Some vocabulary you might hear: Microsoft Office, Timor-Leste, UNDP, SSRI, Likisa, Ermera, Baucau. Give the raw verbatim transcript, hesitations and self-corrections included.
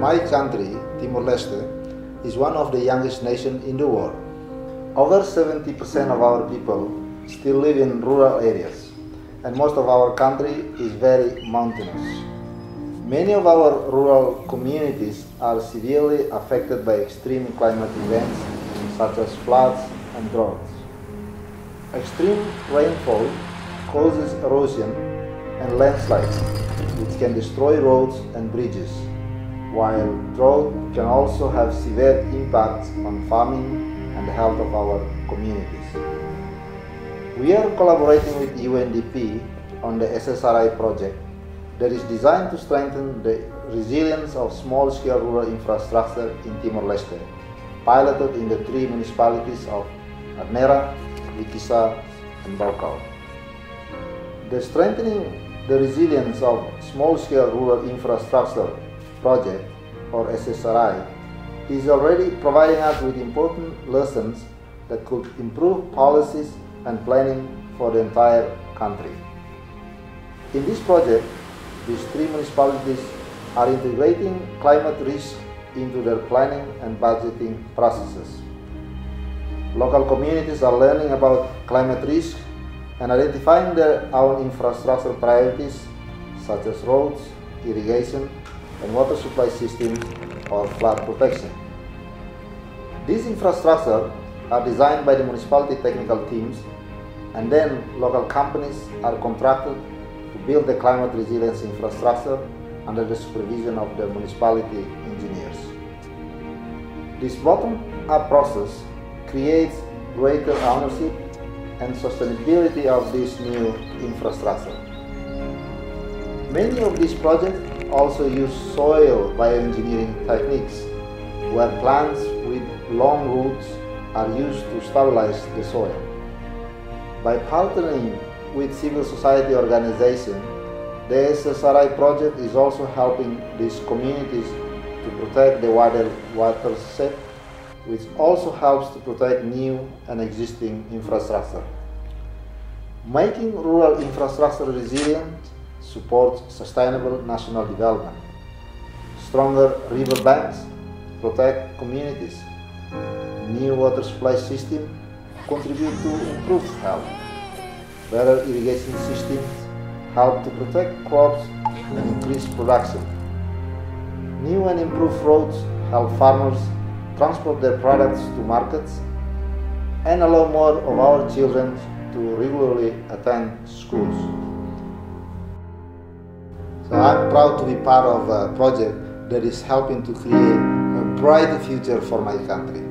My country, Timor-Leste, is one of the youngest nations in the world. Over seventy percent of our people still live in rural areas, and most of our country is very mountainous. Many of our rural communities are severely affected by extreme climate events such as floods and droughts. Extreme rainfall causes erosion and landslides, which can destroy roads and bridges, while drought can also have severe impacts on farming and the health of our communities. We are collaborating with U N D P on the S S R I project that is designed to strengthen the resilience of small-scale rural infrastructure in Timor-Leste, piloted in the three municipalities of Ermera, Likisa, and Baucau. The Strengthening the Resilience of Small-Scale Rural Infrastructure Project, or S S R I, is already providing us with important lessons that could improve policies and planning for the entire country. In this project, these three municipalities are integrating climate risk into their planning and budgeting processes. Local communities are learning about climate risk and identifying their own infrastructure priorities such as roads, irrigation, and water supply systems or flood protection. These infrastructures are designed by the municipality technical teams, and then local companies are contracted to build the climate resilience infrastructure under the supervision of the municipality engineers. This bottom-up process creates greater ownership and sustainability of this new infrastructure. Many of these projects also use soil bioengineering techniques, where plants with long roots are used to stabilize the soil. By partnering with civil society organizations, the S S R I project is also helping these communities to protect the wider watershed, which also helps to protect new and existing infrastructure. Making rural infrastructure resilient supports sustainable national development. Stronger river banks protect communities. New water supply systems contribute to improved health. Better irrigation systems help to protect crops and increase production. New and improved roads help farmers transport their products to markets and allow more of our children to regularly attend schools. So I'm proud to be part of a project that is helping to create a brighter future for my country.